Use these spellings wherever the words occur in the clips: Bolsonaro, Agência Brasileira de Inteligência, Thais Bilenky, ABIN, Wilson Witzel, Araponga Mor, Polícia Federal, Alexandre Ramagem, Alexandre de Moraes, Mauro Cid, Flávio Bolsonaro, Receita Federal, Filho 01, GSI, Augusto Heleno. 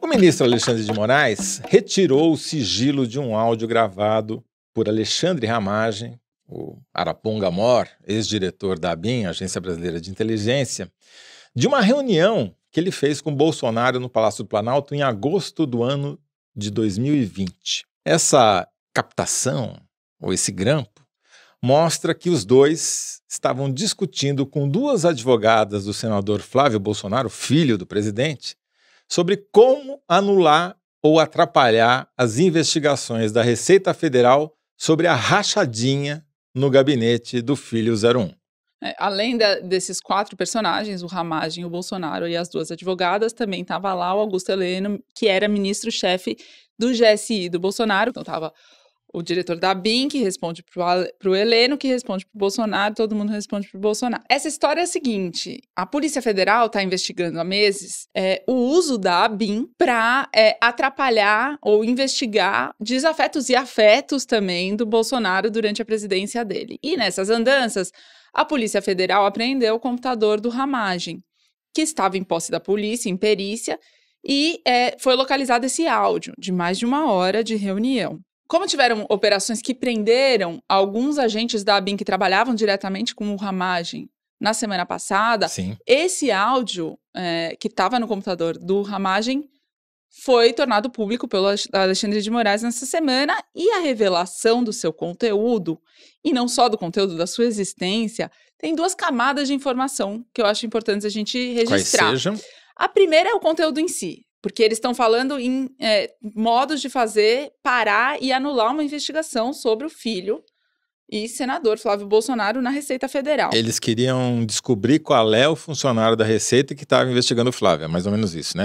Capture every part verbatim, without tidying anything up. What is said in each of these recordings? O ministro Alexandre de Moraes retirou o sigilo de um áudio gravado por Alexandre Ramagem, o Araponga Mor, ex-diretor da ABIN, Agência Brasileira de Inteligência, de uma reunião que ele fez com Bolsonaro no Palácio do Planalto em agosto do ano de dois mil e vinte. Essa captação, ou esse grampo, mostra que os dois estavam discutindo com duas advogadas do senador Flávio Bolsonaro, filho do presidente, sobre como anular ou atrapalhar as investigações da Receita Federal sobre a rachadinha no gabinete do Filho zero um. É, além de, desses quatro personagens, o Ramagem, o Bolsonaro e as duas advogadas, também estava lá o Augusto Heleno, que era ministro-chefe do G S I do Bolsonaro. Então estava o diretor da ABIN, que responde para o Heleno, que responde para o Bolsonaro, todo mundo responde para o Bolsonaro. Essa história é a seguinte: a Polícia Federal está investigando há meses é, o uso da ABIN para é, atrapalhar ou investigar desafetos e afetos também do Bolsonaro durante a presidência dele. E nessas andanças, a Polícia Federal apreendeu o computador do Ramagem, que estava em posse da polícia, em perícia, e é, foi localizado esse áudio de mais de uma hora de reunião. Como tiveram operações que prenderam alguns agentes da ABIN que trabalhavam diretamente com o Ramagem na semana passada, sim, esse áudio é, que estava no computador do Ramagem foi tornado público pelo Alexandre de Moraes nessa semana, e a revelação do seu conteúdo, e não só do conteúdo, da sua existência, tem duas camadas de informação que eu acho importantes a gente registrar. Quais sejam? A primeira é o conteúdo em si. Porque eles estão falando em é, modos de fazer, parar e anular uma investigação sobre o filho e senador Flávio Bolsonaro na Receita Federal. Eles queriam descobrir qual é o funcionário da Receita que estava investigando o Flávio, é mais ou menos isso, né?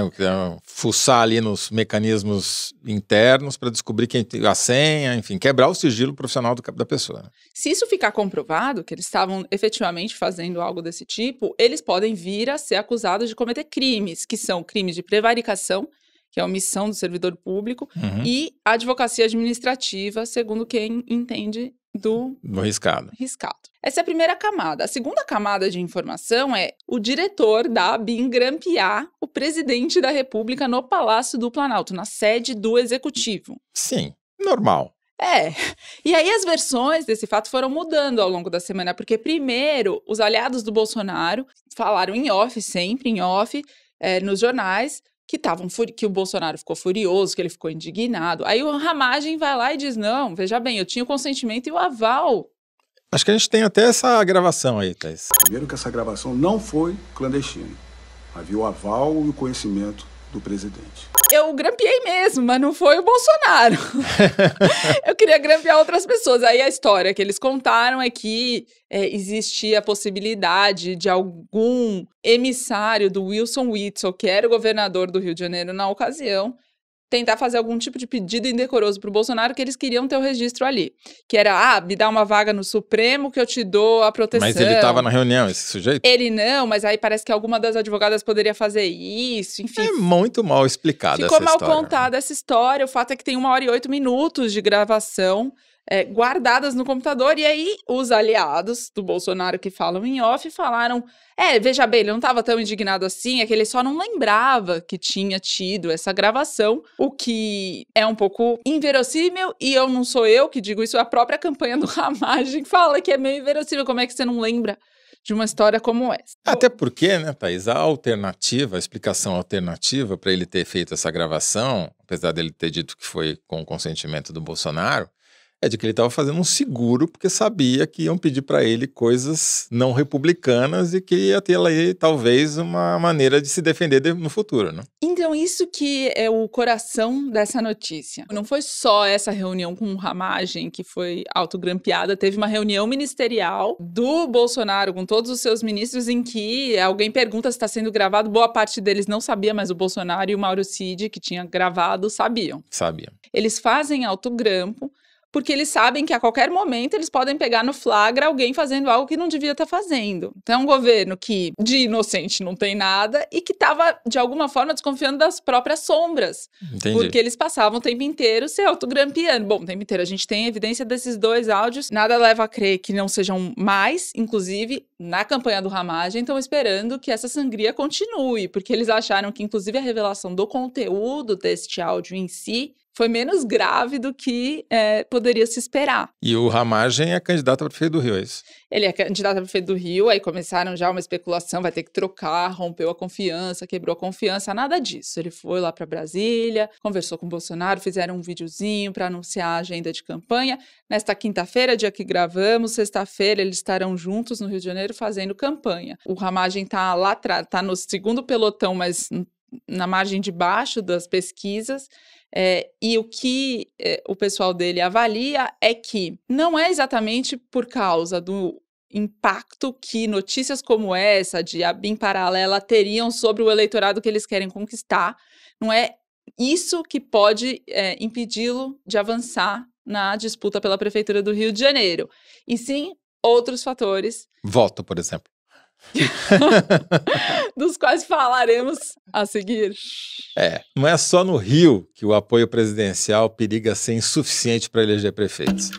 Fuçar ali nos mecanismos internos para descobrir quem a senha, enfim, quebrar o sigilo profissional do, da pessoa. Né? Se isso ficar comprovado, que eles estavam efetivamente fazendo algo desse tipo, eles podem vir a ser acusados de cometer crimes, que são crimes de prevaricação, que é a omissão do servidor público, uhum, e advocacia administrativa, segundo quem entende do... do riscado. riscado. Essa é a primeira camada. A segunda camada de informação é o diretor da ABIN grampear o presidente da República no Palácio do Planalto, na sede do Executivo. Sim, normal. É. E aí as versões desse fato foram mudando ao longo da semana, porque primeiro os aliados do Bolsonaro falaram em off, sempre em off, é, nos jornais, que, tavam, que o Bolsonaro ficou furioso, que ele ficou indignado. Aí o Ramagem vai lá e diz, não, veja bem, eu tinha o consentimento e o aval. Acho que a gente tem até essa gravação aí, Thaís. Primeiro que essa gravação não foi clandestina. Havia o aval e o conhecimento do presidente. Eu grampeei mesmo, mas não foi o Bolsonaro. Eu queria grampear outras pessoas. Aí a história que eles contaram é que é, existia a possibilidade de algum emissário do Wilson Witzel, que era o governador do Rio de Janeiro na ocasião, tentar fazer algum tipo de pedido indecoroso para o Bolsonaro, que eles queriam ter o registro ali. Que era, ah, me dá uma vaga no Supremo que eu te dou a proteção. Mas ele estava na reunião, esse sujeito? Ele não, mas aí parece que alguma das advogadas poderia fazer isso, enfim. É muito mal explicada essa história. Ficou mal contada essa história. O fato é que tem uma hora e oito minutos de gravação é, guardadas no computador, e aí os aliados do Bolsonaro que falam em off falaram, é, veja bem, ele não estava tão indignado assim, é que ele só não lembrava que tinha tido essa gravação, o que é um pouco inverossímil, e eu não sou eu que digo isso, a própria campanha do Ramagem fala que é meio inverossímil, como é que você não lembra de uma história como essa? Até porque, né, Thaís, a alternativa, a explicação alternativa para ele ter feito essa gravação, apesar dele ter dito que foi com o consentimento do Bolsonaro, é de que ele estava fazendo um seguro porque sabia que iam pedir para ele coisas não republicanas e que ia ter aí talvez uma maneira de se defender de, no futuro, né? Então isso que é o coração dessa notícia. Não foi só essa reunião com o Ramagem que foi autogrampeada, teve uma reunião ministerial do Bolsonaro com todos os seus ministros em que alguém pergunta se está sendo gravado, boa parte deles não sabia, mas o Bolsonaro e o Mauro Cid, que tinha gravado, sabiam. Sabiam. Eles fazem autogrampo porque eles sabem que a qualquer momento eles podem pegar no flagra alguém fazendo algo que não devia estar fazendo. Então é um governo que de inocente não tem nada e que estava, de alguma forma, desconfiando das próprias sombras. Entendi. Porque eles passavam o tempo inteiro se autogrampeando. Bom, o tempo inteiro a gente tem evidência desses dois áudios, nada leva a crer que não sejam mais, inclusive, na campanha do Ramagem, estão esperando que essa sangria continue, porque eles acharam que, inclusive, a revelação do conteúdo deste áudio em si foi menos grave do que é, poderia se esperar. E o Ramagem é candidato a prefeito do Rio, é isso? Ele é candidato a prefeito do Rio, aí começaram já uma especulação, vai ter que trocar, rompeu a confiança, quebrou a confiança, nada disso. Ele foi lá para Brasília, conversou com o Bolsonaro, fizeram um videozinho para anunciar a agenda de campanha. Nesta quinta-feira, dia que gravamos, sexta-feira, eles estarão juntos no Rio de Janeiro fazendo campanha. O Ramagem está lá atrás, está no segundo pelotão, mas na margem de baixo das pesquisas. É, e o que é, o pessoal dele avalia é que não é exatamente por causa do impacto que notícias como essa de ABIN paralela teriam sobre o eleitorado que eles querem conquistar, não é isso que pode é, impedi-lo de avançar na disputa pela Prefeitura do Rio de Janeiro, e sim outros fatores. Voto, por exemplo. Dos quais falaremos a seguir. É, não é só no Rio que o apoio presidencial periga ser insuficiente para eleger prefeitos.